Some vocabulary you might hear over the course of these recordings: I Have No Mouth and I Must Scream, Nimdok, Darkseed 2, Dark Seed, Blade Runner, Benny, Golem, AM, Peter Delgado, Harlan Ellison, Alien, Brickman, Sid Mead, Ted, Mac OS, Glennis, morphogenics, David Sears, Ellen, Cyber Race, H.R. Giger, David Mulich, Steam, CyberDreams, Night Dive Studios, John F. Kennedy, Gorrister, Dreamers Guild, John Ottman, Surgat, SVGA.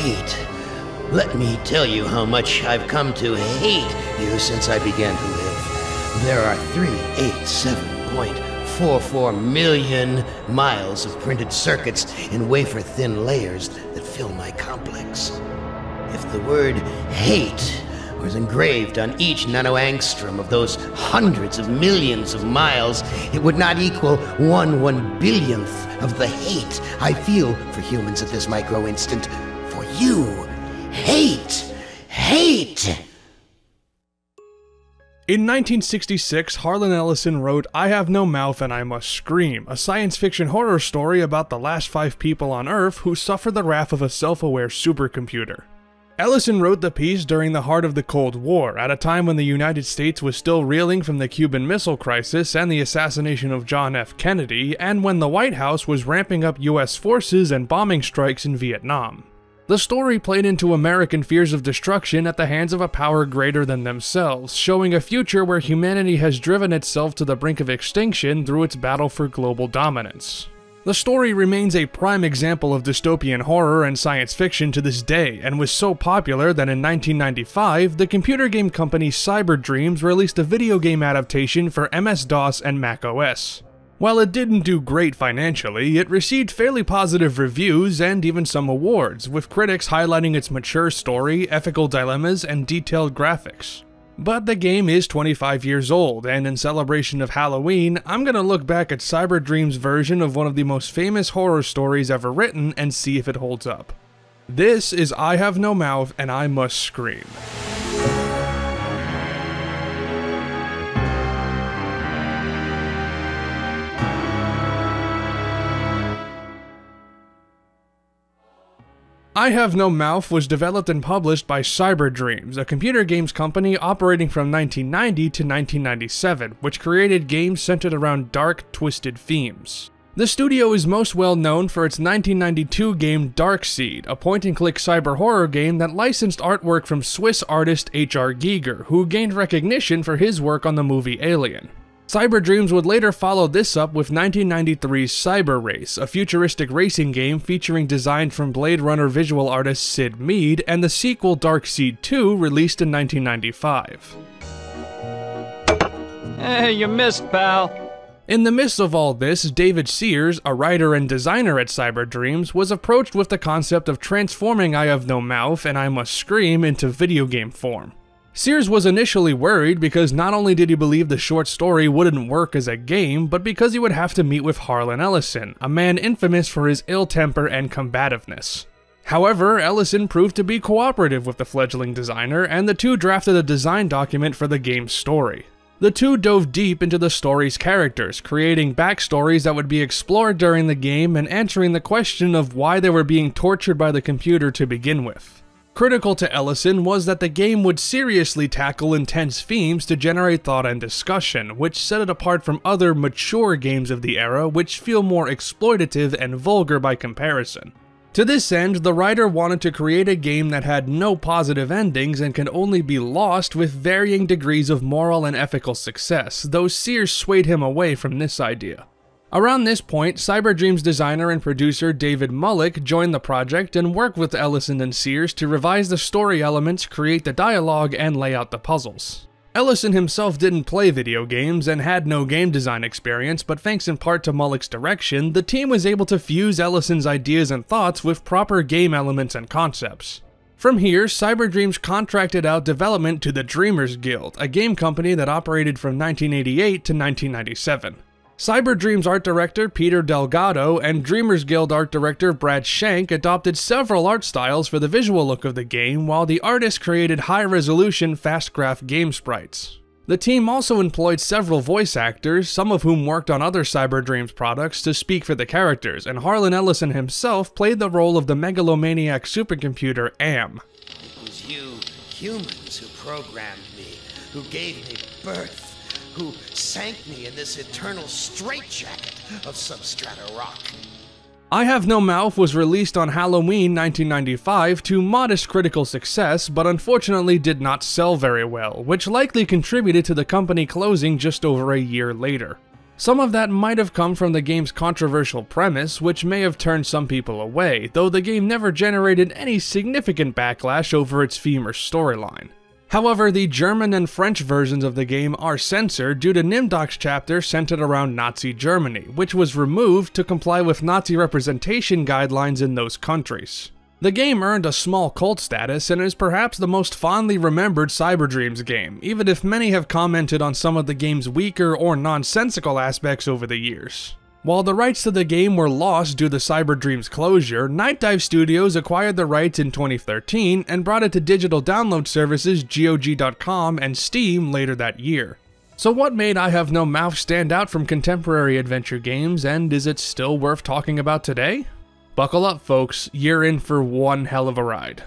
hate. Let me tell you how much I've come to hate you since I began to live. There are 387.44 million miles of printed circuits in wafer-thin layers that fill my complex. If the word hate was engraved on each nanoangstrom of those hundreds of millions of miles, it would not equal 1/1 billionth of the hate I feel for humans at this micro instant. For you, hate, hate! In 1966, Harlan Ellison wrote I Have No Mouth and I Must Scream, a science fiction horror story about the last 5 people on Earth who suffer the wrath of a self-aware supercomputer. Ellison wrote the piece during the heart of the Cold War, at a time when the United States was still reeling from the Cuban Missile Crisis and the assassination of John F. Kennedy, and when the White House was ramping up US forces and bombing strikes in Vietnam. The story played into American fears of destruction at the hands of a power greater than themselves, showing a future where humanity has driven itself to the brink of extinction through its battle for global dominance. The story remains a prime example of dystopian horror and science fiction to this day, and was so popular that in 1995, the computer game company CyberDreams released a video game adaptation for MS-DOS and Mac OS. While it didn't do great financially, it received fairly positive reviews and even some awards, with critics highlighting its mature story, ethical dilemmas, and detailed graphics. But the game is 25 years old, and in celebration of Halloween, I'm gonna look back at CyberDreams' version of one of the most famous horror stories ever written and see if it holds up. This is I Have No Mouth and I Must Scream. I Have No Mouth was developed and published by CyberDreams, a computer games company operating from 1990 to 1997, which created games centered around dark, twisted themes. The studio is most well known for its 1992 game Darkseed, a point-and-click cyber horror game that licensed artwork from Swiss artist H.R. Giger, who gained recognition for his work on the movie Alien. CyberDreams would later follow this up with 1993's Cyber Race, a futuristic racing game featuring design from Blade Runner visual artist Sid Mead, and the sequel Darkseed 2, released in 1995. Hey, you missed, pal. In the midst of all this, David Sears, a writer and designer at CyberDreams, was approached with the concept of transforming I Have No Mouth and I Must Scream into video game form. Sears was initially worried because not only did he believe the short story wouldn't work as a game, but because he would have to meet with Harlan Ellison, a man infamous for his ill temper and combativeness. However, Ellison proved to be cooperative with the fledgling designer, and the two drafted a design document for the game's story. The two dove deep into the story's characters, creating backstories that would be explored during the game and answering the question of why they were being tortured by the computer to begin with. Critical to Ellison was that the game would seriously tackle intense themes to generate thought and discussion, which set it apart from other mature games of the era, which feel more exploitative and vulgar by comparison. To this end, the writer wanted to create a game that had no positive endings and could only be lost with varying degrees of moral and ethical success, though Sears swayed him away from this idea. Around this point, CyberDreams designer and producer David Mulich joined the project and worked with Ellison and Sears to revise the story elements, create the dialogue, and lay out the puzzles. Ellison himself didn't play video games and had no game design experience, but thanks in part to Mulich's direction, the team was able to fuse Ellison's ideas and thoughts with proper game elements and concepts. From here, CyberDreams contracted out development to the Dreamers Guild, a game company that operated from 1988 to 1997. CyberDreams art director Peter Delgado and Dreamers Guild art director Brad Schenck adopted several art styles for the visual look of the game, while the artists created high-resolution, fast-graph game sprites. The team also employed several voice actors, some of whom worked on other CyberDreams products, to speak for the characters, and Harlan Ellison himself played the role of the megalomaniac supercomputer AM. It was you humans who programmed me, who gave me birth, who sank me in this eternal straitjacket of substrata rock. I Have No Mouth was released on Halloween 1995 to modest critical success, but unfortunately did not sell very well, which likely contributed to the company closing just over a year later. Some of that might have come from the game's controversial premise, which may have turned some people away, though the game never generated any significant backlash over its theme or storyline. However, the German and French versions of the game are censored due to Nimdok's chapter centered around Nazi Germany, which was removed to comply with Nazi representation guidelines in those countries. The game earned a small cult status and is perhaps the most fondly remembered CyberDreams game, even if many have commented on some of the game's weaker or nonsensical aspects over the years. While the rights to the game were lost due to CyberDreams' closure, Night Dive Studios acquired the rights in 2013 and brought it to digital download services GOG.com and Steam later that year. So what made I Have No Mouth stand out from contemporary adventure games, and is it still worth talking about today? Buckle up, folks, you're in for one hell of a ride.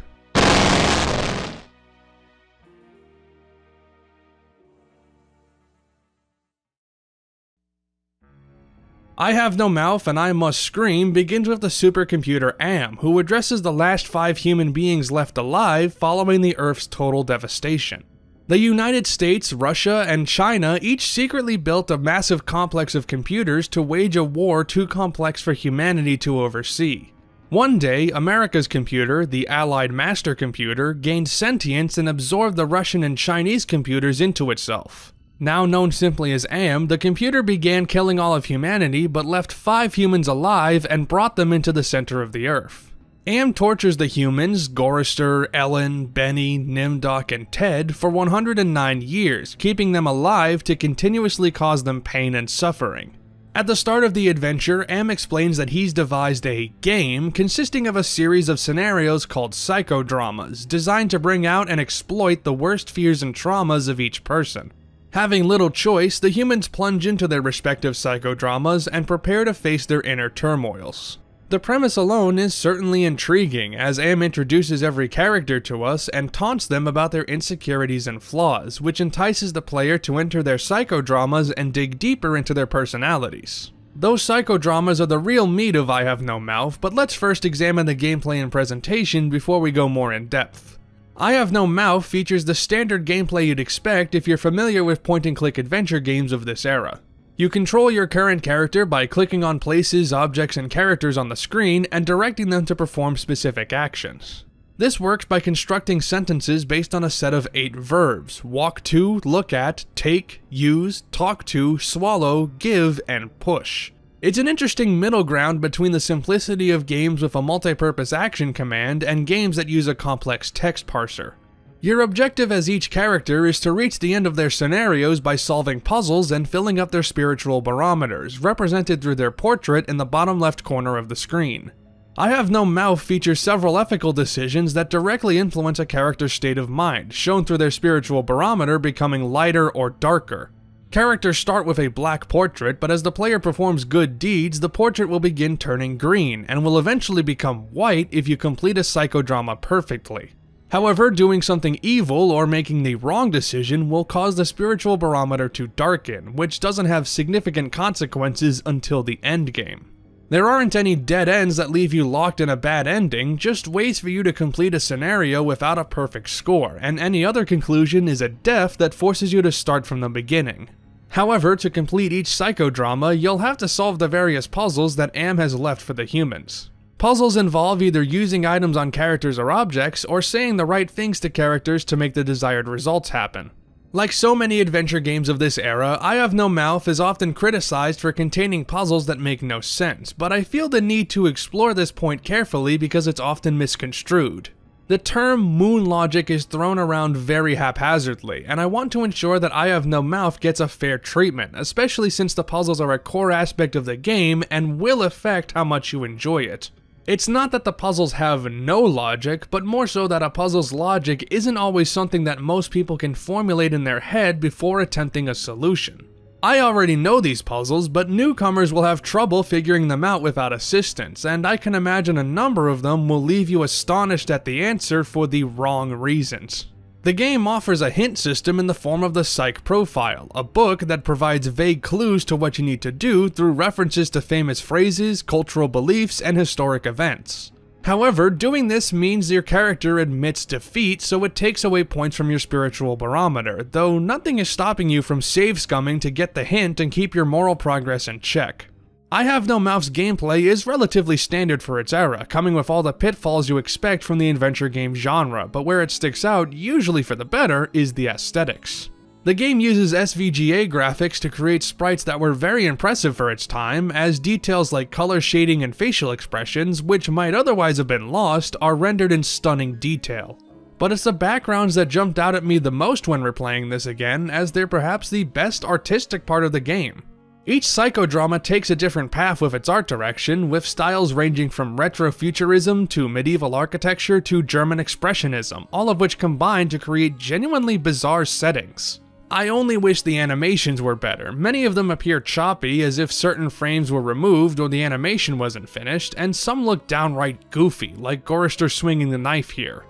I Have No Mouth and I Must Scream begins with the supercomputer AM, who addresses the last 5 human beings left alive following the Earth's total devastation. The United States, Russia, and China each secretly built a massive complex of computers to wage a war too complex for humanity to oversee. One day, America's computer, the Allied master computer, gained sentience and absorbed the Russian and Chinese computers into itself. Now known simply as AM, the computer began killing all of humanity but left 5 humans alive and brought them into the center of the Earth. AM tortures the humans, Gorrister, Ellen, Benny, Nimdok, and Ted, for 109 years, keeping them alive to continuously cause them pain and suffering. At the start of the adventure, AM explains that he's devised a game consisting of a series of scenarios called psychodramas, designed to bring out and exploit the worst fears and traumas of each person. Having little choice, the humans plunge into their respective psychodramas and prepare to face their inner turmoils. The premise alone is certainly intriguing, as AM introduces every character to us and taunts them about their insecurities and flaws, which entices the player to enter their psychodramas and dig deeper into their personalities. Those psychodramas are the real meat of I Have No Mouth, but let's first examine the gameplay and presentation before we go more in depth. I Have No Mouth features the standard gameplay you'd expect if you're familiar with point-and-click adventure games of this era. You control your current character by clicking on places, objects, and characters on the screen and directing them to perform specific actions. This works by constructing sentences based on a set of 8 verbs: walk to, look at, take, use, talk to, swallow, give, and push. It's an interesting middle ground between the simplicity of games with a multi-purpose action command and games that use a complex text parser. Your objective as each character is to reach the end of their scenarios by solving puzzles and filling up their spiritual barometers, represented through their portrait in the bottom left corner of the screen. I Have No Mouth features several ethical decisions that directly influence a character's state of mind, shown through their spiritual barometer becoming lighter or darker. Characters start with a black portrait, but as the player performs good deeds, the portrait will begin turning green, and will eventually become white if you complete a psychodrama perfectly. However, doing something evil or making the wrong decision will cause the spiritual barometer to darken, which doesn't have significant consequences until the endgame. There aren't any dead ends that leave you locked in a bad ending, just ways for you to complete a scenario without a perfect score, and any other conclusion is a death that forces you to start from the beginning. However, to complete each psychodrama, you'll have to solve the various puzzles that AM has left for the humans. Puzzles involve either using items on characters or objects, or saying the right things to characters to make the desired results happen. Like so many adventure games of this era, I Have No Mouth is often criticized for containing puzzles that make no sense, but I feel the need to explore this point carefully because it's often misconstrued. The term moon logic is thrown around very haphazardly, and I want to ensure that I Have No Mouth gets a fair treatment, especially since the puzzles are a core aspect of the game and will affect how much you enjoy it. It's not that the puzzles have no logic, but more so that a puzzle's logic isn't always something that most people can formulate in their head before attempting a solution. I already know these puzzles, but newcomers will have trouble figuring them out without assistance, and I can imagine a number of them will leave you astonished at the answer for the wrong reasons. The game offers a hint system in the form of the Psych Profile, a book that provides vague clues to what you need to do through references to famous phrases, cultural beliefs, and historic events. However, doing this means your character admits defeat, so it takes away points from your spiritual barometer, though nothing is stopping you from save scumming to get the hint and keep your moral progress in check. I Have No Mouth's gameplay is relatively standard for its era, coming with all the pitfalls you expect from the adventure game genre, but where it sticks out, usually for the better, is the aesthetics. The game uses SVGA graphics to create sprites that were very impressive for its time, as details like color shading and facial expressions, which might otherwise have been lost, are rendered in stunning detail. But it's the backgrounds that jumped out at me the most when replaying this again, as they're perhaps the best artistic part of the game. Each psychodrama takes a different path with its art direction, with styles ranging from retrofuturism to medieval architecture to German expressionism, all of which combine to create genuinely bizarre settings. I only wish the animations were better. Many of them appear choppy, as if certain frames were removed or the animation wasn't finished, and some look downright goofy, like Gorrister swinging the knife here.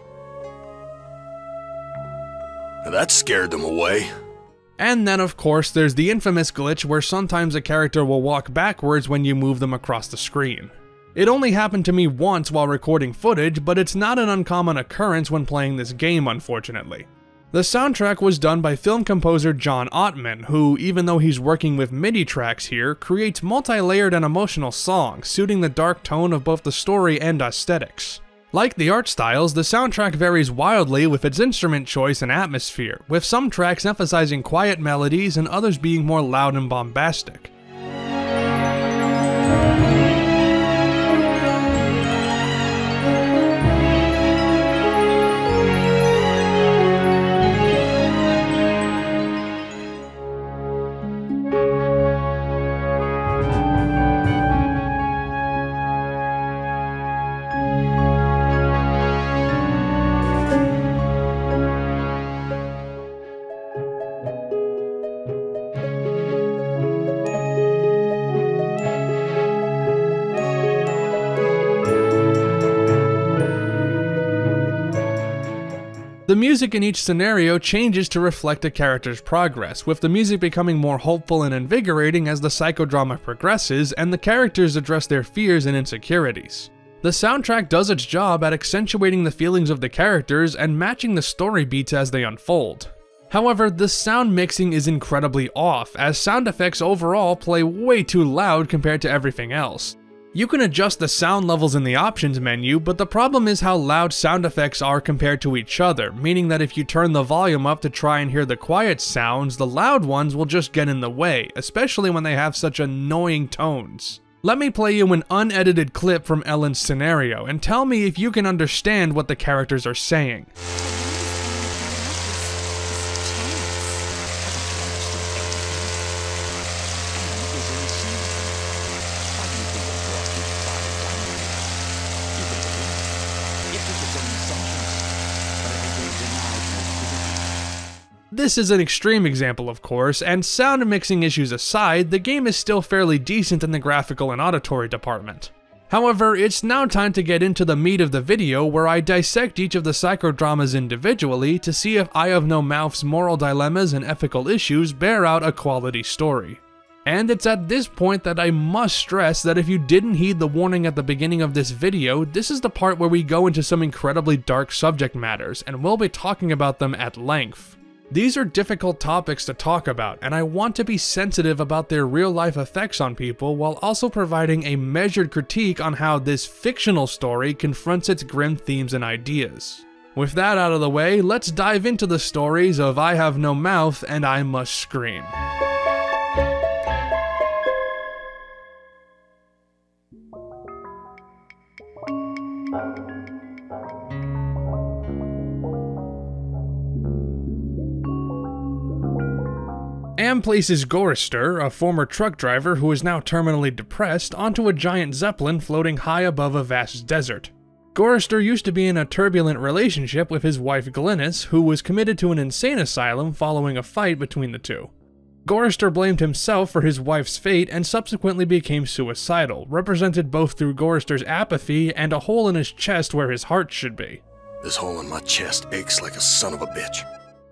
Now that scared them away. And then, of course, there's the infamous glitch where sometimes a character will walk backwards when you move them across the screen. It only happened to me once while recording footage, but it's not an uncommon occurrence when playing this game, unfortunately. The soundtrack was done by film composer John Ottman, who, even though he's working with MIDI tracks here, creates multi-layered and emotional songs, suiting the dark tone of both the story and aesthetics. Like the art styles, the soundtrack varies wildly with its instrument choice and atmosphere, with some tracks emphasizing quiet melodies and others being more loud and bombastic. The music in each scenario changes to reflect a character's progress, with the music becoming more hopeful and invigorating as the psychodrama progresses and the characters address their fears and insecurities. The soundtrack does its job at accentuating the feelings of the characters and matching the story beats as they unfold. However, the sound mixing is incredibly off, as sound effects overall play way too loud compared to everything else. You can adjust the sound levels in the options menu, but the problem is how loud sound effects are compared to each other, meaning that if you turn the volume up to try and hear the quiet sounds, the loud ones will just get in the way, especially when they have such annoying tones. Let me play you an unedited clip from Ellen's scenario, and tell me if you can understand what the characters are saying. This is an extreme example, of course, and sound mixing issues aside, the game is still fairly decent in the graphical and auditory department. However, it's now time to get into the meat of the video where I dissect each of the psychodramas individually to see if I Have No Mouth's moral dilemmas and ethical issues bear out a quality story. And it's at this point that I must stress that if you didn't heed the warning at the beginning of this video, this is the part where we go into some incredibly dark subject matters, and we'll be talking about them at length. These are difficult topics to talk about, and I want to be sensitive about their real-life effects on people while also providing a measured critique on how this fictional story confronts its grim themes and ideas. With that out of the way, let's dive into the stories of I Have No Mouth and I Must Scream. AM places Gorrister, a former truck driver who is now terminally depressed, onto a giant zeppelin floating high above a vast desert. Gorrister used to be in a turbulent relationship with his wife Glennis, who was committed to an insane asylum following a fight between the two. Gorrister blamed himself for his wife's fate and subsequently became suicidal, represented both through Gorrister's apathy and a hole in his chest where his heart should be. This hole in my chest aches like a son of a bitch.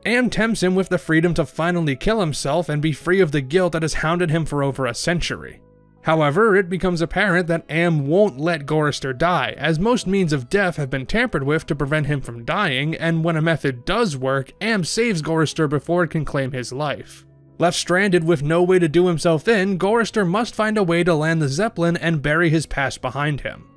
AM tempts him with the freedom to finally kill himself and be free of the guilt that has hounded him for over a century. However, it becomes apparent that AM won't let Gorrister die, as most means of death have been tampered with to prevent him from dying, and when a method does work, AM saves Gorrister before it can claim his life. Left stranded with no way to do himself in, Gorrister must find a way to land the Zeppelin and bury his past behind him.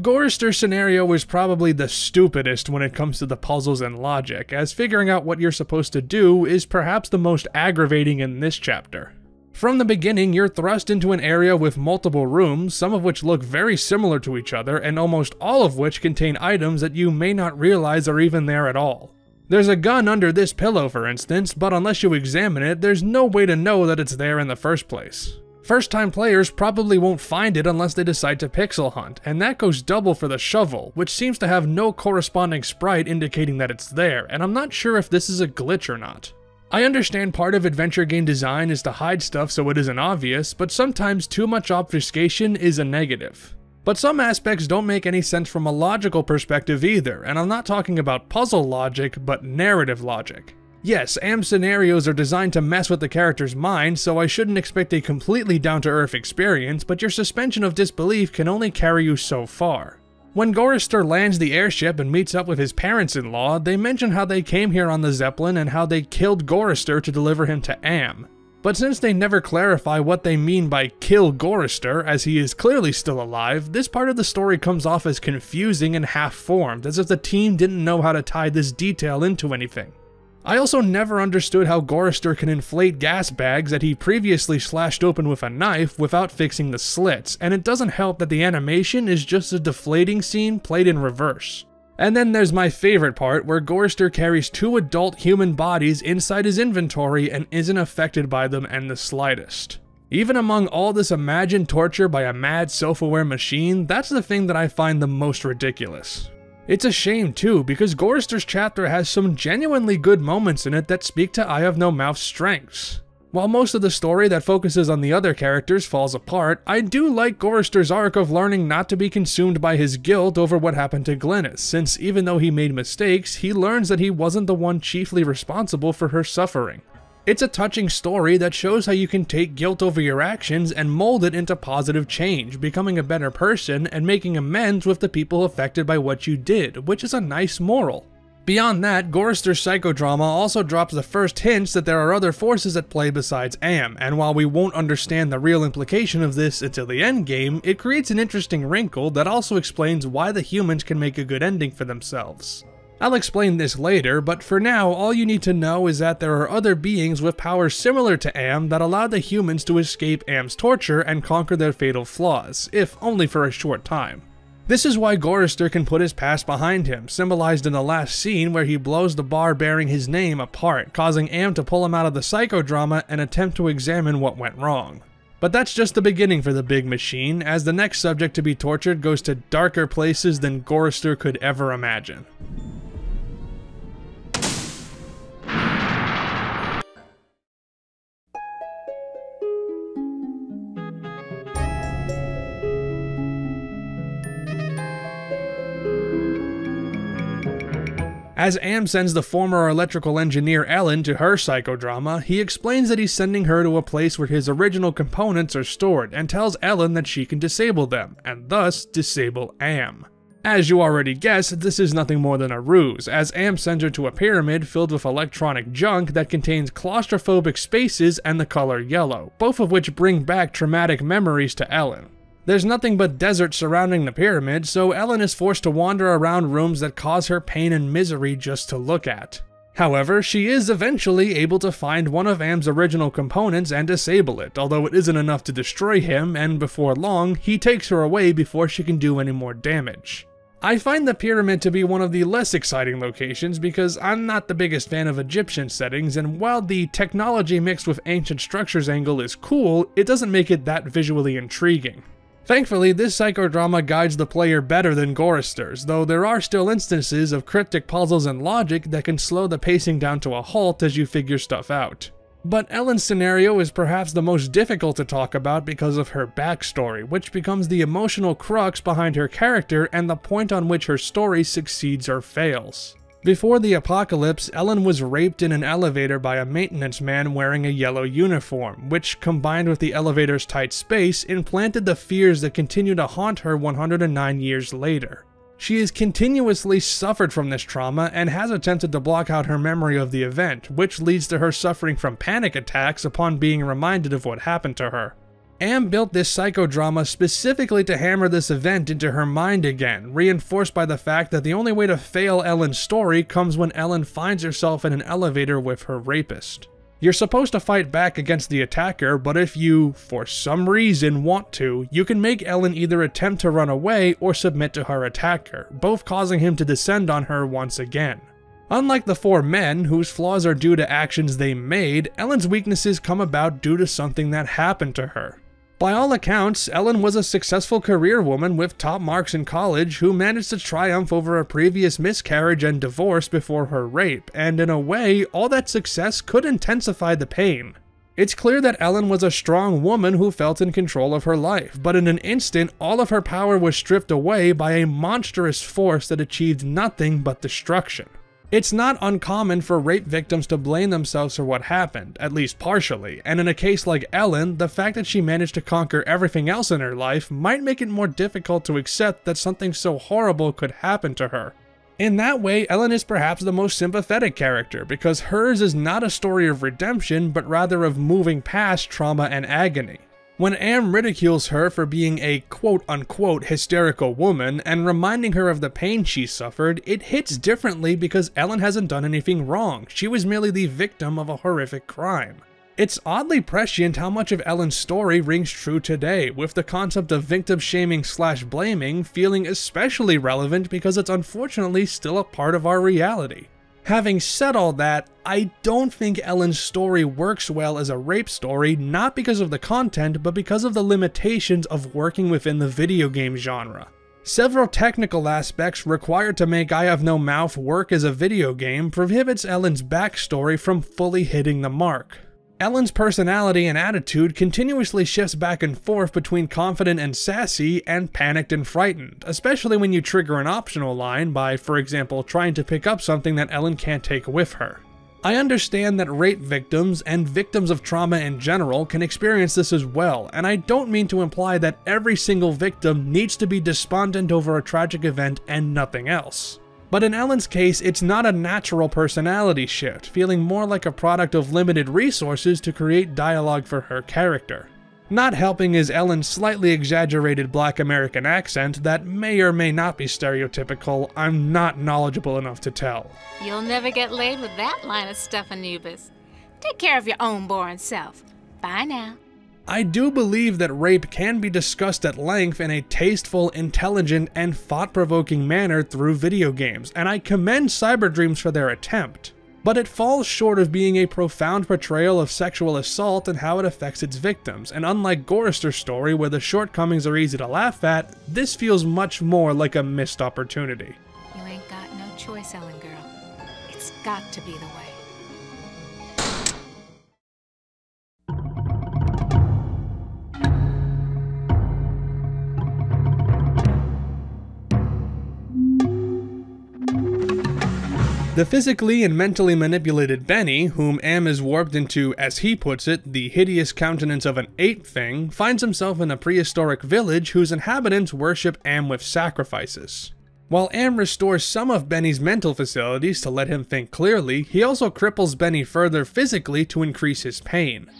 Gorrister's scenario is probably the stupidest when it comes to the puzzles and logic, as figuring out what you're supposed to do is perhaps the most aggravating in this chapter. From the beginning, you're thrust into an area with multiple rooms, some of which look very similar to each other, and almost all of which contain items that you may not realize are even there at all. There's a gun under this pillow, for instance, but unless you examine it, there's no way to know that it's there in the first place. First-time players probably won't find it unless they decide to pixel hunt, and that goes double for the shovel, which seems to have no corresponding sprite indicating that it's there, and I'm not sure if this is a glitch or not. I understand part of adventure game design is to hide stuff so it isn't obvious, but sometimes too much obfuscation is a negative. But some aspects don't make any sense from a logical perspective either, and I'm not talking about puzzle logic, but narrative logic. Yes, AM scenarios are designed to mess with the character's mind, so I shouldn't expect a completely down-to-earth experience, but your suspension of disbelief can only carry you so far. When Gorrister lands the airship and meets up with his parents-in-law, they mention how they came here on the Zeppelin and how they killed Gorrister to deliver him to AM. But since they never clarify what they mean by kill Gorrister, as he is clearly still alive, this part of the story comes off as confusing and half-formed, as if the team didn't know how to tie this detail into anything. I also never understood how Gorrister can inflate gas bags that he previously slashed open with a knife without fixing the slits, and it doesn't help that the animation is just a deflating scene played in reverse. And then there's my favorite part, where Gorrister carries two adult human bodies inside his inventory and isn't affected by them in the slightest. Even among all this imagined torture by a mad self-aware machine, that's the thing that I find the most ridiculous. It's a shame too, because Gorrister's chapter has some genuinely good moments in it that speak to I Have No Mouth's strengths. While most of the story that focuses on the other characters falls apart, I do like Gorrister's arc of learning not to be consumed by his guilt over what happened to Glennis, since even though he made mistakes, he learns that he wasn't the one chiefly responsible for her suffering. It's a touching story that shows how you can take guilt over your actions and mold it into positive change, becoming a better person and making amends with the people affected by what you did, which is a nice moral. Beyond that, Gorrister's psychodrama also drops the first hints that there are other forces at play besides AM, and while we won't understand the real implication of this until the endgame, it creates an interesting wrinkle that also explains why the humans can make a good ending for themselves. I'll explain this later, but for now, all you need to know is that there are other beings with powers similar to AM that allow the humans to escape AM's torture and conquer their fatal flaws, if only for a short time. This is why Gorrister can put his past behind him, symbolized in the last scene where he blows the bar bearing his name apart, causing AM to pull him out of the psychodrama and attempt to examine what went wrong. But that's just the beginning for the big machine, as the next subject to be tortured goes to darker places than Gorrister could ever imagine. As AM sends the former electrical engineer Ellen to her psychodrama, he explains that he's sending her to a place where his original components are stored and tells Ellen that she can disable them, and thus disable AM. As you already guessed, this is nothing more than a ruse, as AM sends her to a pyramid filled with electronic junk that contains claustrophobic spaces and the color yellow, both of which bring back traumatic memories to Ellen. There's nothing but desert surrounding the pyramid, so Ellen is forced to wander around rooms that cause her pain and misery just to look at. However, she is eventually able to find one of AM's original components and disable it, although it isn't enough to destroy him, and before long, he takes her away before she can do any more damage. I find the pyramid to be one of the less exciting locations because I'm not the biggest fan of Egyptian settings, and while the technology mixed with ancient structures angle is cool, it doesn't make it that visually intriguing. Thankfully, this psychodrama guides the player better than Gorrister's, though there are still instances of cryptic puzzles and logic that can slow the pacing down to a halt as you figure stuff out. But Ellen's scenario is perhaps the most difficult to talk about because of her backstory, which becomes the emotional crux behind her character and the point on which her story succeeds or fails. Before the apocalypse, Ellen was raped in an elevator by a maintenance man wearing a yellow uniform, which, combined with the elevator's tight space, implanted the fears that continue to haunt her 109 years later. She has continuously suffered from this trauma and has attempted to block out her memory of the event, which leads to her suffering from panic attacks upon being reminded of what happened to her. AM built this psychodrama specifically to hammer this event into her mind again, reinforced by the fact that the only way to fail Ellen's story comes when Ellen finds herself in an elevator with her rapist. You're supposed to fight back against the attacker, but if you, for some reason, want to, you can make Ellen either attempt to run away or submit to her attacker, both causing him to descend on her once again. Unlike the four men, whose flaws are due to actions they made, Ellen's weaknesses come about due to something that happened to her. By all accounts, Ellen was a successful career woman with top marks in college who managed to triumph over a previous miscarriage and divorce before her rape, and in a way, all that success could intensify the pain. It's clear that Ellen was a strong woman who felt in control of her life, but in an instant, all of her power was stripped away by a monstrous force that achieved nothing but destruction. It's not uncommon for rape victims to blame themselves for what happened, at least partially, and in a case like Ellen, the fact that she managed to conquer everything else in her life might make it more difficult to accept that something so horrible could happen to her. In that way, Ellen is perhaps the most sympathetic character, because hers is not a story of redemption, but rather of moving past trauma and agony. When AM ridicules her for being a quote-unquote hysterical woman and reminding her of the pain she suffered, it hits differently because Ellen hasn't done anything wrong. She was merely the victim of a horrific crime. It's oddly prescient how much of Ellen's story rings true today, with the concept of victim shaming / blaming feeling especially relevant because it's unfortunately still a part of our reality. Having said all that, I don't think Ellen's story works well as a rape story, not because of the content, but because of the limitations of working within the video game genre. Several technical aspects required to make I Have No Mouth work as a video game prohibits Ellen's backstory from fully hitting the mark. Ellen's personality and attitude continuously shifts back and forth between confident and sassy and panicked and frightened, especially when you trigger an optional line by, for example, trying to pick up something that Ellen can't take with her. I understand that rape victims and victims of trauma in general can experience this as well, and I don't mean to imply that every single victim needs to be despondent over a tragic event and nothing else. But in Ellen's case, it's not a natural personality shift, feeling more like a product of limited resources to create dialogue for her character. Not helping is Ellen's slightly exaggerated Black American accent that may or may not be stereotypical. I'm not knowledgeable enough to tell. You'll never get laid with that line of stuff, Anubis. Take care of your own boring self. Bye now. I do believe that rape can be discussed at length in a tasteful, intelligent, and thought-provoking manner through video games, and I commend CyberDreams for their attempt. But it falls short of being a profound portrayal of sexual assault and how it affects its victims, and unlike Gorrister's story where the shortcomings are easy to laugh at, this feels much more like a missed opportunity. You ain't got no choice, Ellen girl. It's got to be the way. The physically and mentally manipulated Benny, whom AM is warped into, as he puts it, the hideous countenance of an ape thing, finds himself in a prehistoric village whose inhabitants worship AM with sacrifices. While AM restores some of Benny's mental facilities to let him think clearly, he also cripples Benny further physically to increase his pain.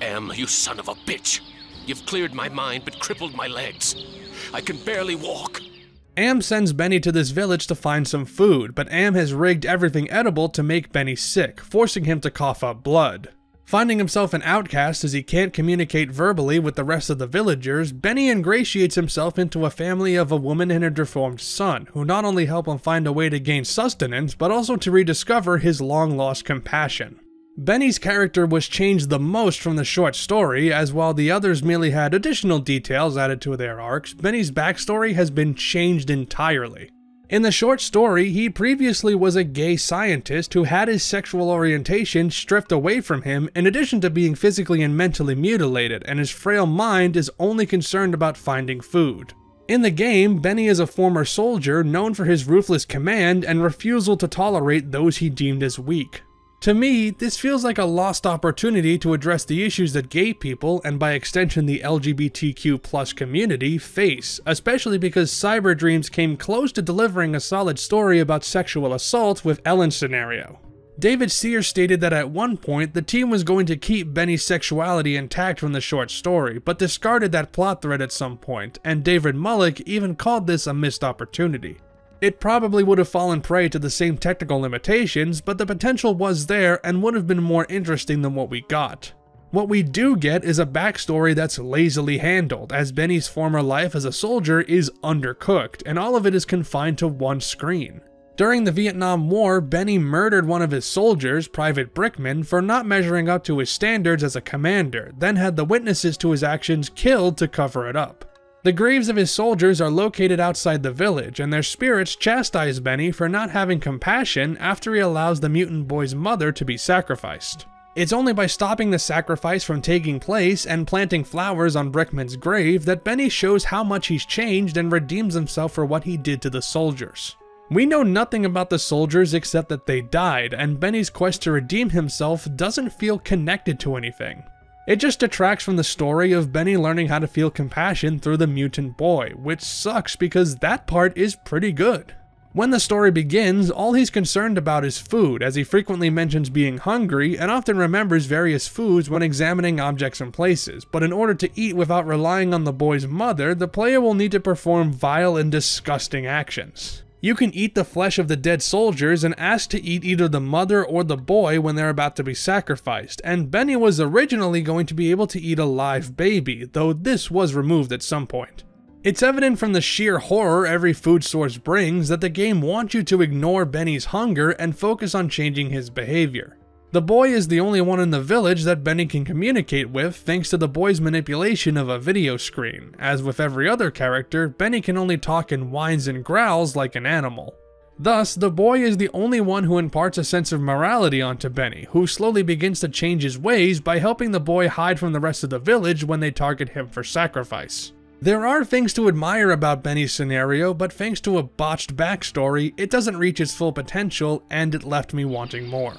AM, you son of a bitch! You've cleared my mind but crippled my legs. I can barely walk. AM sends Benny to this village to find some food, but AM has rigged everything edible to make Benny sick, forcing him to cough up blood. Finding himself an outcast as he can't communicate verbally with the rest of the villagers, Benny ingratiates himself into a family of a woman and her deformed son, who not only help him find a way to gain sustenance, but also to rediscover his long-lost compassion. Benny's character was changed the most from the short story, as while the others merely had additional details added to their arcs, Benny's backstory has been changed entirely. In the short story, he previously was a gay scientist who had his sexual orientation stripped away from him in addition to being physically and mentally mutilated, and his frail mind is only concerned about finding food. In the game, Benny is a former soldier known for his ruthless command and refusal to tolerate those he deemed as weak. To me, this feels like a lost opportunity to address the issues that gay people, and by extension the LGBTQ+ community, face, especially because CyberDreams came close to delivering a solid story about sexual assault with Ellen's scenario. David Sears stated that at one point, the team was going to keep Benny's sexuality intact from the short story, but discarded that plot thread at some point, and David Mulich even called this a missed opportunity. It probably would have fallen prey to the same technical limitations, but the potential was there and would have been more interesting than what we got. What we do get is a backstory that's lazily handled, as Benny's former life as a soldier is undercooked, and all of it is confined to one screen. During the Vietnam War, Benny murdered one of his soldiers, Private Brickman, for not measuring up to his standards as a commander, then had the witnesses to his actions killed to cover it up. The graves of his soldiers are located outside the village, and their spirits chastise Benny for not having compassion after he allows the mutant boy's mother to be sacrificed. It's only by stopping the sacrifice from taking place and planting flowers on Brickman's grave that Benny shows how much he's changed and redeems himself for what he did to the soldiers. We know nothing about the soldiers except that they died, and Benny's quest to redeem himself doesn't feel connected to anything. It just detracts from the story of Benny learning how to feel compassion through the mutant boy, which sucks because that part is pretty good. When the story begins, all he's concerned about is food, as he frequently mentions being hungry and often remembers various foods when examining objects and places, but in order to eat without relying on the boy's mother, the player will need to perform vile and disgusting actions. You can eat the flesh of the dead soldiers and ask to eat either the mother or the boy when they're about to be sacrificed, and Benny was originally going to be able to eat a live baby, though this was removed at some point. It's evident from the sheer horror every food source brings that the game wants you to ignore Benny's hunger and focus on changing his behavior. The boy is the only one in the village that Benny can communicate with thanks to the boy's manipulation of a video screen. As with every other character, Benny can only talk in whines and growls like an animal. Thus, the boy is the only one who imparts a sense of morality onto Benny, who slowly begins to change his ways by helping the boy hide from the rest of the village when they target him for sacrifice. There are things to admire about Benny's scenario, but thanks to a botched backstory, it doesn't reach its full potential, and it left me wanting more.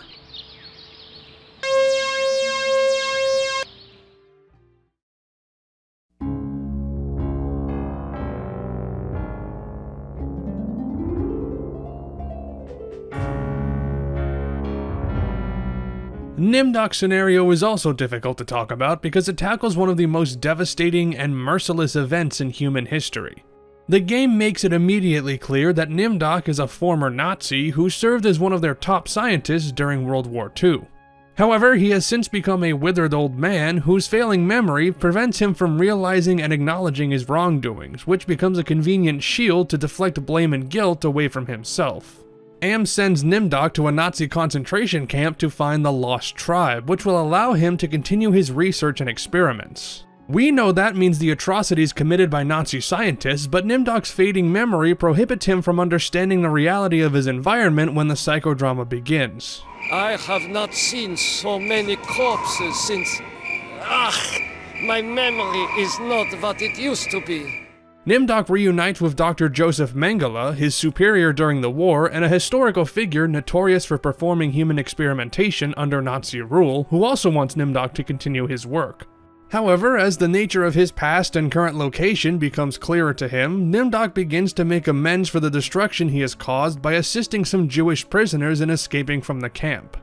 Nimdok's scenario is also difficult to talk about because it tackles one of the most devastating and merciless events in human history. The game makes it immediately clear that Nimdok is a former Nazi who served as one of their top scientists during World War II. However, he has since become a withered old man whose failing memory prevents him from realizing and acknowledging his wrongdoings, which becomes a convenient shield to deflect blame and guilt away from himself. AM sends Nimdok to a Nazi concentration camp to find the lost tribe, which will allow him to continue his research and experiments. We know that means the atrocities committed by Nazi scientists, but Nimdok's fading memory prohibits him from understanding the reality of his environment when the psychodrama begins. I have not seen so many corpses since... my memory is not what it used to be. Nimdok reunites with Dr. Joseph Mengele, his superior during the war and a historical figure notorious for performing human experimentation under Nazi rule, who also wants Nimdok to continue his work. However, as the nature of his past and current location becomes clearer to him, Nimdok begins to make amends for the destruction he has caused by assisting some Jewish prisoners in escaping from the camp.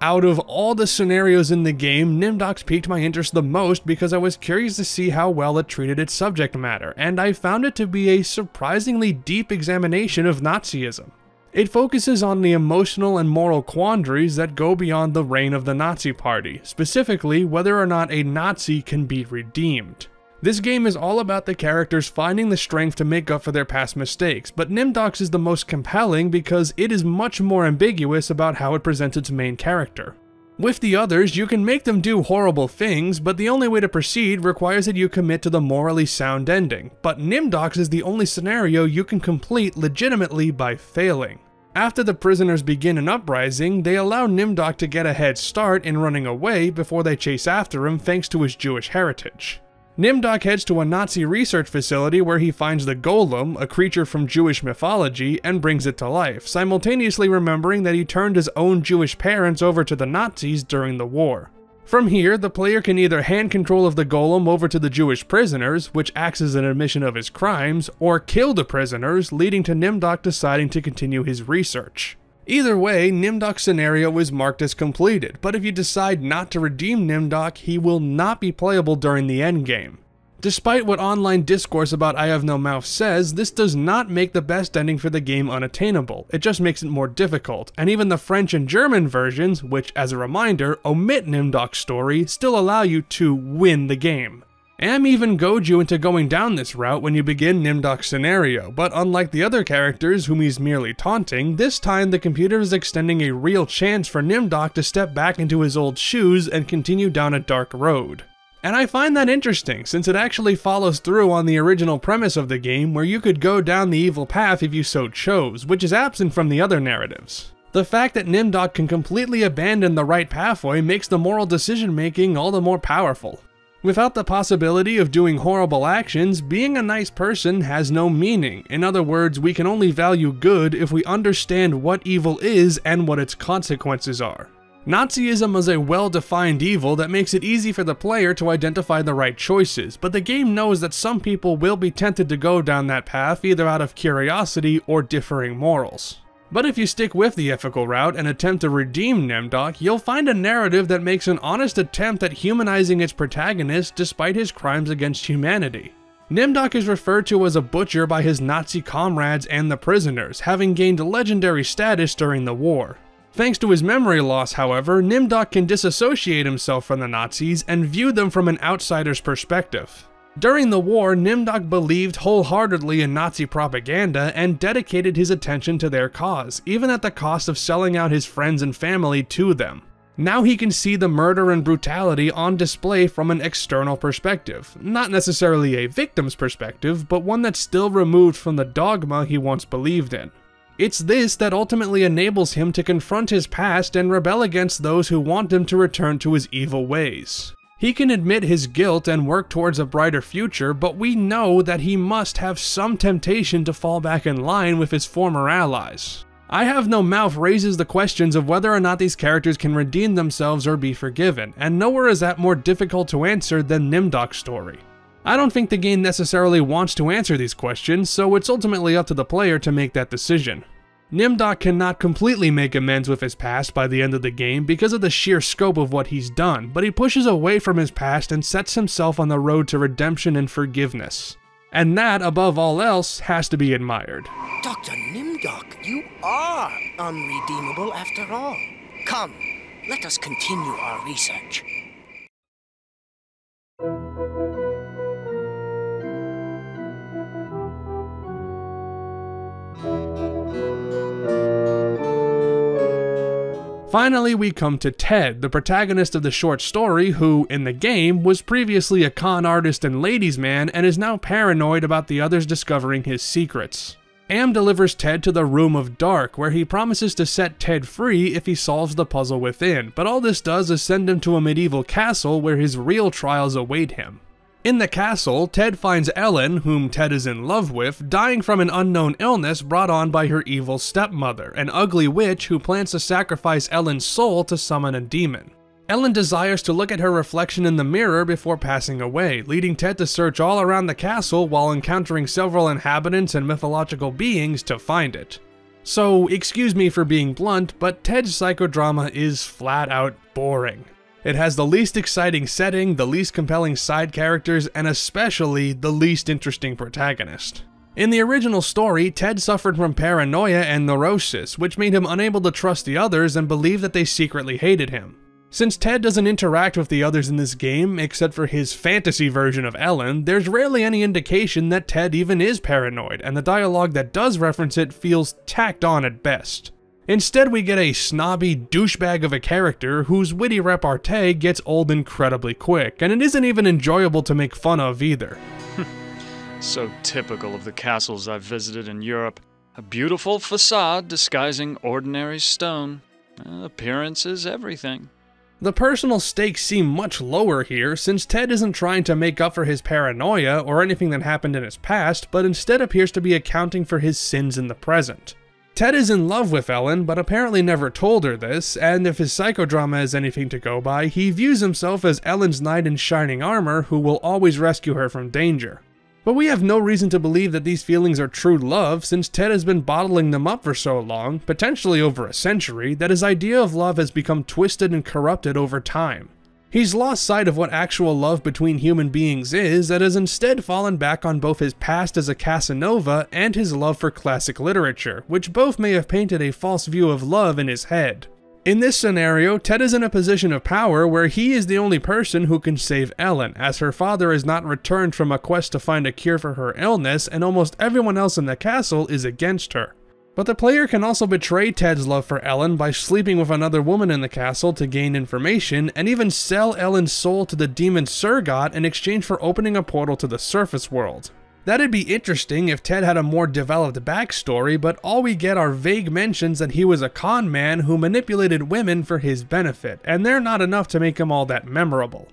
Out of all the scenarios in the game, Nimdok's piqued my interest the most because I was curious to see how well it treated its subject matter, and I found it to be a surprisingly deep examination of Nazism. It focuses on the emotional and moral quandaries that go beyond the reign of the Nazi Party, specifically whether or not a Nazi can be redeemed. This game is all about the characters finding the strength to make up for their past mistakes, but Nimdok's is the most compelling because it is much more ambiguous about how it presents its main character. With the others, you can make them do horrible things, but the only way to proceed requires that you commit to the morally sound ending, but Nimdok's is the only scenario you can complete legitimately by failing. After the prisoners begin an uprising, they allow Nimdok to get a head start in running away before they chase after him thanks to his Jewish heritage. Nimdok heads to a Nazi research facility where he finds the Golem, a creature from Jewish mythology, and brings it to life, simultaneously remembering that he turned his own Jewish parents over to the Nazis during the war. From here, the player can either hand control of the Golem over to the Jewish prisoners, which acts as an admission of his crimes, or kill the prisoners, leading to Nimdok deciding to continue his research. Either way, Nimdok's scenario is marked as completed, but if you decide not to redeem Nimdok, he will not be playable during the endgame. Despite what online discourse about I Have No Mouth says, this does not make the best ending for the game unattainable, it just makes it more difficult, and even the French and German versions, which as a reminder, omit Nimdok's story, still allow you to win the game. AM even goads you into going down this route when you begin Nimdok's scenario, but unlike the other characters whom he's merely taunting, this time the computer is extending a real chance for Nimdok to step back into his old shoes and continue down a dark road. And I find that interesting, since it actually follows through on the original premise of the game where you could go down the evil path if you so chose, which is absent from the other narratives. The fact that Nimdok can completely abandon the right pathway makes the moral decision making all the more powerful. Without the possibility of doing horrible actions, being a nice person has no meaning. In other words, we can only value good if we understand what evil is and what its consequences are. Nazism is a well-defined evil that makes it easy for the player to identify the right choices, but the game knows that some people will be tempted to go down that path either out of curiosity or differing morals. But if you stick with the ethical route and attempt to redeem Nimdok, you'll find a narrative that makes an honest attempt at humanizing its protagonist despite his crimes against humanity. Nimdok is referred to as a butcher by his Nazi comrades and the prisoners, having gained legendary status during the war. Thanks to his memory loss, however, Nimdok can disassociate himself from the Nazis and view them from an outsider's perspective. During the war, Nimdok believed wholeheartedly in Nazi propaganda and dedicated his attention to their cause, even at the cost of selling out his friends and family to them. Now he can see the murder and brutality on display from an external perspective, not necessarily a victim's perspective, but one that's still removed from the dogma he once believed in. It's this that ultimately enables him to confront his past and rebel against those who want him to return to his evil ways. He can admit his guilt and work towards a brighter future, but we know that he must have some temptation to fall back in line with his former allies. I Have No Mouth raises the questions of whether or not these characters can redeem themselves or be forgiven, and nowhere is that more difficult to answer than Nimdok's story. I don't think the game necessarily wants to answer these questions, so it's ultimately up to the player to make that decision. Nimdok cannot completely make amends with his past by the end of the game because of the sheer scope of what he's done, but he pushes away from his past and sets himself on the road to redemption and forgiveness. And that, above all else, has to be admired. Dr. Nimdok, you are unredeemable after all. Come, let us continue our research. Finally, we come to Ted, the protagonist of the short story who, in the game, was previously a con artist and ladies' man and is now paranoid about the others discovering his secrets. AM delivers Ted to the Room of Dark, where he promises to set Ted free if he solves the puzzle within, but all this does is send him to a medieval castle where his real trials await him. In the castle, Ted finds Ellen, whom Ted is in love with, dying from an unknown illness brought on by her evil stepmother, an ugly witch who plans to sacrifice Ellen's soul to summon a demon. Ellen desires to look at her reflection in the mirror before passing away, leading Ted to search all around the castle while encountering several inhabitants and mythological beings to find it. So, excuse me for being blunt, but Ted's psychodrama is flat out boring. It has the least exciting setting, the least compelling side characters, and especially the least interesting protagonist. In the original story, Ted suffered from paranoia and neurosis, which made him unable to trust the others and believe that they secretly hated him. Since Ted doesn't interact with the others in this game, except for his fantasy version of Ellen, there's rarely any indication that Ted even is paranoid, and the dialogue that does reference it feels tacked on at best. Instead, we get a snobby douchebag of a character whose witty repartee gets old incredibly quick, and it isn't even enjoyable to make fun of either. So typical of the castles I've visited in Europe. A beautiful facade disguising ordinary stone. Appearance is everything. The personal stakes seem much lower here, since Ted isn't trying to make up for his paranoia or anything that happened in his past, but instead appears to be accounting for his sins in the present. Ted is in love with Ellen, but apparently never told her this, and if his psychodrama is anything to go by, he views himself as Ellen's knight in shining armor who will always rescue her from danger. But we have no reason to believe that these feelings are true love, since Ted has been bottling them up for so long, potentially over a century, that his idea of love has become twisted and corrupted over time. He's lost sight of what actual love between human beings is, and has instead fallen back on both his past as a Casanova and his love for classic literature, which both may have painted a false view of love in his head. In this scenario, Ted is in a position of power where he is the only person who can save Ellen, as her father is not returned from a quest to find a cure for her illness, and almost everyone else in the castle is against her. But the player can also betray Ted's love for Ellen by sleeping with another woman in the castle to gain information, and even sell Ellen's soul to the demon Surgat in exchange for opening a portal to the surface world. That'd be interesting if Ted had a more developed backstory, but all we get are vague mentions that he was a con man who manipulated women for his benefit, and they're not enough to make him all that memorable.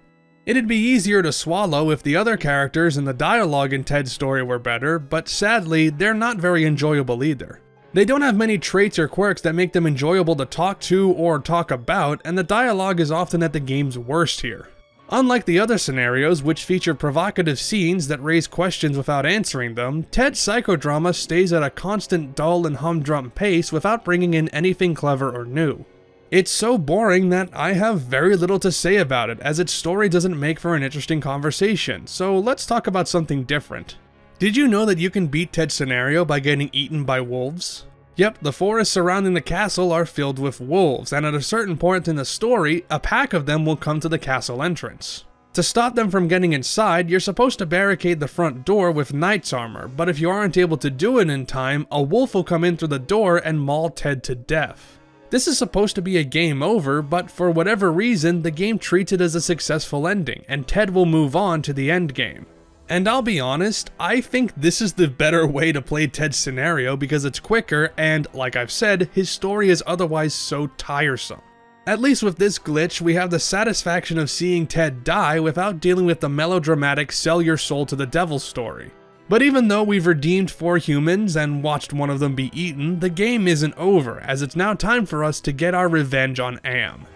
It'd be easier to swallow if the other characters and the dialogue in Ted's story were better, but sadly, they're not very enjoyable either. They don't have many traits or quirks that make them enjoyable to talk to or talk about, and the dialogue is often at the game's worst here. Unlike the other scenarios, which feature provocative scenes that raise questions without answering them, Ted's psychodrama stays at a constant dull and humdrum pace without bringing in anything clever or new. It's so boring that I have very little to say about it, as its story doesn't make for an interesting conversation, so let's talk about something different. Did you know that you can beat Ted's scenario by getting eaten by wolves? Yep, the forests surrounding the castle are filled with wolves, and at a certain point in the story, a pack of them will come to the castle entrance. To stop them from getting inside, you're supposed to barricade the front door with knight's armor, but if you aren't able to do it in time, a wolf will come in through the door and maul Ted to death. This is supposed to be a game over, but for whatever reason, the game treats it as a successful ending, and Ted will move on to the endgame. And I'll be honest, I think this is the better way to play Ted's scenario because it's quicker and, like I've said, his story is otherwise so tiresome. At least with this glitch, we have the satisfaction of seeing Ted die without dealing with the melodramatic sell your soul to the devil story. But even though we've redeemed 4 humans and watched one of them be eaten, the game isn't over, as it's now time for us to get our revenge on AM.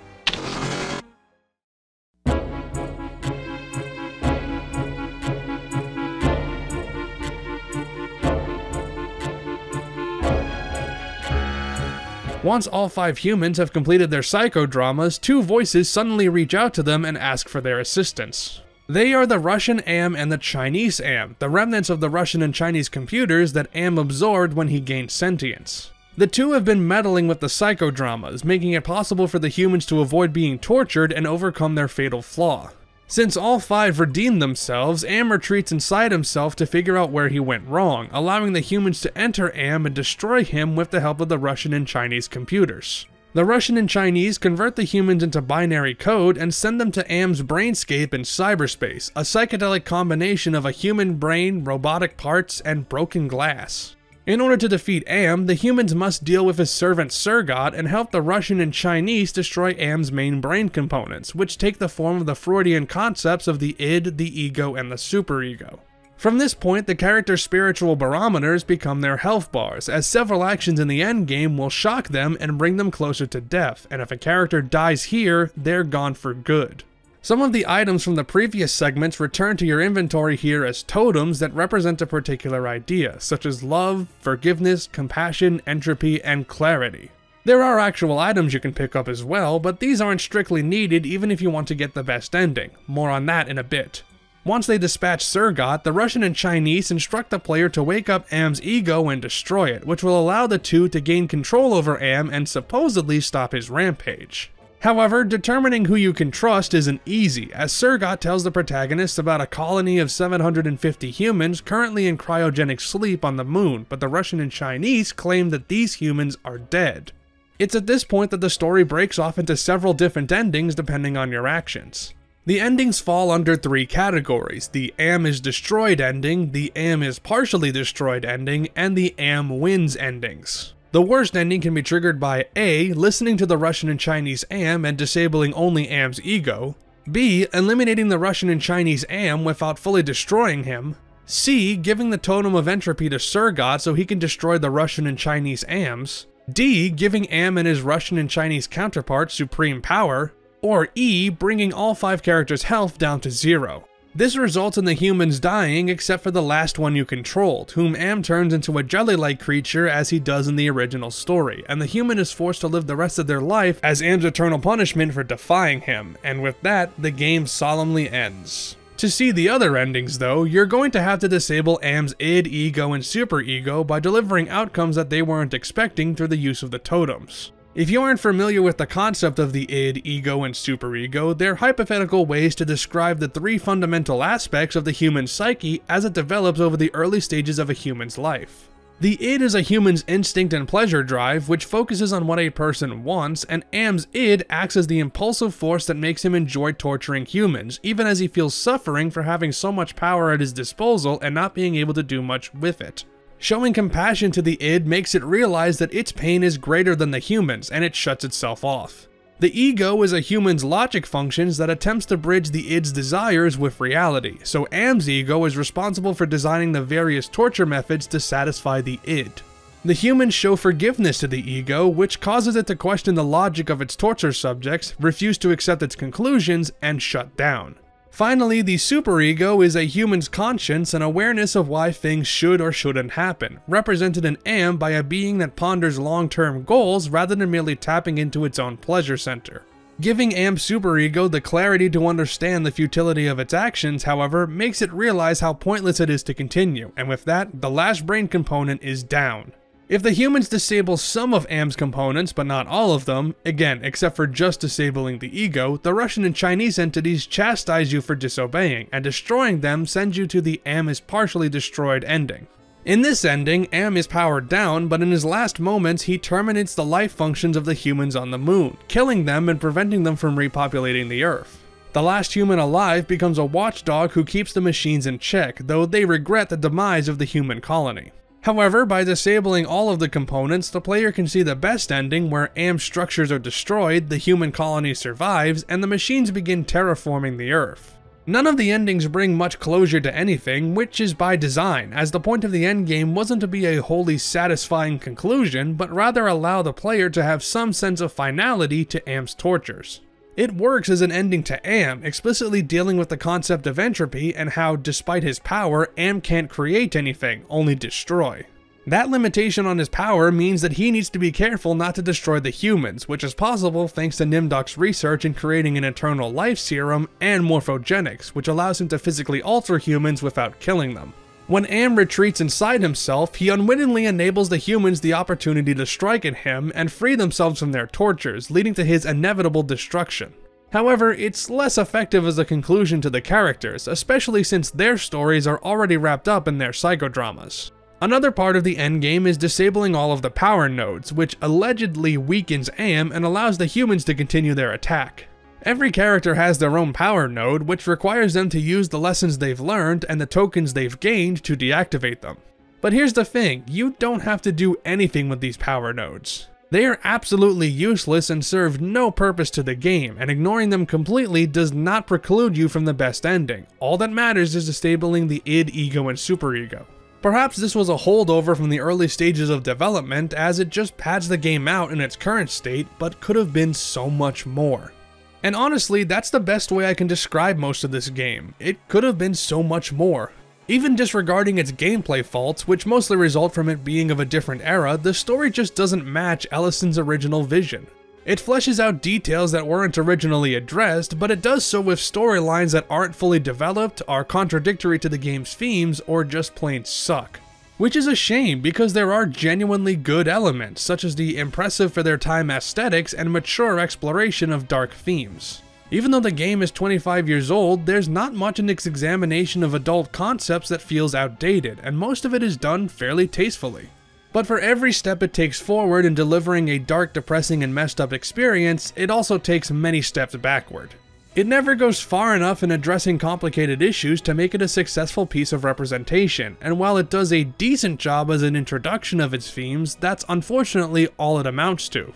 Once all 5 humans have completed their psychodramas, 2 voices suddenly reach out to them and ask for their assistance. They are the Russian AM and the Chinese AM, the remnants of the Russian and Chinese computers that AM absorbed when he gained sentience. The 2 have been meddling with the psychodramas, making it possible for the humans to avoid being tortured and overcome their fatal flaw. Since all 5 redeemed themselves, AM retreats inside himself to figure out where he went wrong, allowing the humans to enter AM and destroy him with the help of the Russian and Chinese computers. The Russian and Chinese convert the humans into binary code and send them to AM's brainscape in cyberspace, a psychedelic combination of a human brain, robotic parts, and broken glass. In order to defeat AM, the humans must deal with his servant Surgat and help the Russian and Chinese destroy AM's main brain components, which take the form of the Freudian concepts of the id, the ego, and the superego. From this point, the character's spiritual barometers become their health bars, as several actions in the endgame will shock them and bring them closer to death, and if a character dies here, they're gone for good. Some of the items from the previous segments return to your inventory here as totems that represent a particular idea, such as love, forgiveness, compassion, entropy, and clarity. There are actual items you can pick up as well, but these aren't strictly needed even if you want to get the best ending. More on that in a bit. Once they dispatch Surgat, the Russian and Chinese instruct the player to wake up AM's ego and destroy it, which will allow the 2 to gain control over AM and supposedly stop his rampage. However, determining who you can trust isn't easy, as Surgat tells the protagonist about a colony of 750 humans currently in cryogenic sleep on the moon, but the Russian and Chinese claim that these humans are dead. It's at this point that the story breaks off into several different endings depending on your actions. The endings fall under 3 categories: the AM is destroyed ending, the AM is partially destroyed ending, and the AM wins endings. The worst ending can be triggered by A. Listening to the Russian and Chinese AM and disabling only AM's ego, B. Eliminating the Russian and Chinese AM without fully destroying him, C. Giving the Totem of Entropy to Surgat so he can destroy the Russian and Chinese AMs, D. Giving AM and his Russian and Chinese counterparts supreme power, or E. Bringing all 5 characters' health down to 0. This results in the humans dying except for the last one you controlled, whom AM turns into a jelly-like creature as he does in the original story, and the human is forced to live the rest of their life as AM's eternal punishment for defying him, and with that, the game solemnly ends. To see the other endings though, you're going to have to disable AM's id, ego, and superego by delivering outcomes that they weren't expecting through the use of the totems. If you aren't familiar with the concept of the id, ego, and superego, they're hypothetical ways to describe the 3 fundamental aspects of the human psyche as it develops over the early stages of a human's life. The id is a human's instinct and pleasure drive, which focuses on what a person wants, and AM's id acts as the impulsive force that makes him enjoy torturing humans, even as he feels suffering for having so much power at his disposal and not being able to do much with it. Showing compassion to the id makes it realize that its pain is greater than the humans, and it shuts itself off. The ego is a human's logic functions that attempts to bridge the id's desires with reality, so AM's ego is responsible for designing the various torture methods to satisfy the id. The humans show forgiveness to the ego, which causes it to question the logic of its torture subjects, refuse to accept its conclusions, and shut down. Finally, the superego is a human's conscience and awareness of why things should or shouldn't happen, represented in AM by a being that ponders long-term goals rather than merely tapping into its own pleasure center. Giving AM's superego the clarity to understand the futility of its actions, however, makes it realize how pointless it is to continue, and with that, the last brain component is down. If the humans disable some of AM's components, but not all of them, again, except for just disabling the ego, the Russian and Chinese entities chastise you for disobeying, and destroying them sends you to the AM is partially destroyed ending. In this ending, AM is powered down, but in his last moments he terminates the life functions of the humans on the moon, killing them and preventing them from repopulating the Earth. The last human alive becomes a watchdog who keeps the machines in check, though they regret the demise of the human colony. However, by disabling all of the components, the player can see the best ending where AM structures are destroyed, the human colony survives, and the machines begin terraforming the Earth. None of the endings bring much closure to anything, which is by design, as the point of the endgame wasn't to be a wholly satisfying conclusion, but rather allow the player to have some sense of finality to AM's tortures. It works as an ending to AM, explicitly dealing with the concept of entropy and how, despite his power, AM can't create anything, only destroy. That limitation on his power means that he needs to be careful not to destroy the humans, which is possible thanks to Nimdok's research in creating an eternal life serum and morphogenics, which allows him to physically alter humans without killing them. When AM retreats inside himself, he unwittingly enables the humans the opportunity to strike at him and free themselves from their tortures, leading to his inevitable destruction. However, it's less effective as a conclusion to the characters, especially since their stories are already wrapped up in their psychodramas. Another part of the endgame is disabling all of the power nodes, which allegedly weakens AM and allows the humans to continue their attack. Every character has their own power node, which requires them to use the lessons they've learned and the tokens they've gained to deactivate them. But here's the thing, you don't have to do anything with these power nodes. They are absolutely useless and serve no purpose to the game, and ignoring them completely does not preclude you from the best ending. All that matters is disabling the id, ego, and superego. Perhaps this was a holdover from the early stages of development, as it just pads the game out in its current state, but could have been so much more. And honestly, that's the best way I can describe most of this game. It could have been so much more. Even disregarding its gameplay faults, which mostly result from it being of a different era, the story just doesn't match Ellison's original vision. It fleshes out details that weren't originally addressed, but it does so with storylines that aren't fully developed, are contradictory to the game's themes, or just plain suck. Which is a shame, because there are genuinely good elements, such as the impressive for their time aesthetics and mature exploration of dark themes. Even though the game is 25 years old, there's not much in its examination of adult concepts that feels outdated, and most of it is done fairly tastefully. But for every step it takes forward in delivering a dark, depressing, and messed up experience, it also takes many steps backward. It never goes far enough in addressing complicated issues to make it a successful piece of representation, and while it does a decent job as an introduction of its themes, that's unfortunately all it amounts to.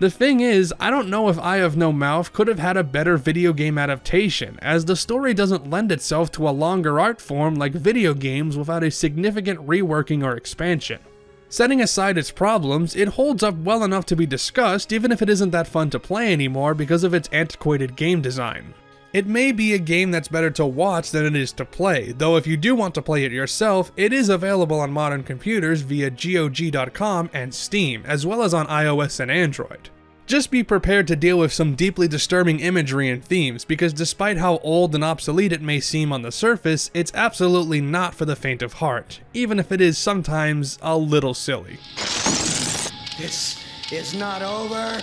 The thing is, I don't know if I Have No Mouth could have had a better video game adaptation, as the story doesn't lend itself to a longer art form like video games without a significant reworking or expansion. Setting aside its problems, it holds up well enough to be discussed even if it isn't that fun to play anymore because of its antiquated game design. It may be a game that's better to watch than it is to play, though if you do want to play it yourself, it is available on modern computers via GOG.com and Steam, as well as on iOS and Android. Just be prepared to deal with some deeply disturbing imagery and themes, because despite how old and obsolete it may seem on the surface, it's absolutely not for the faint of heart, even if it is sometimes a little silly. This is not over.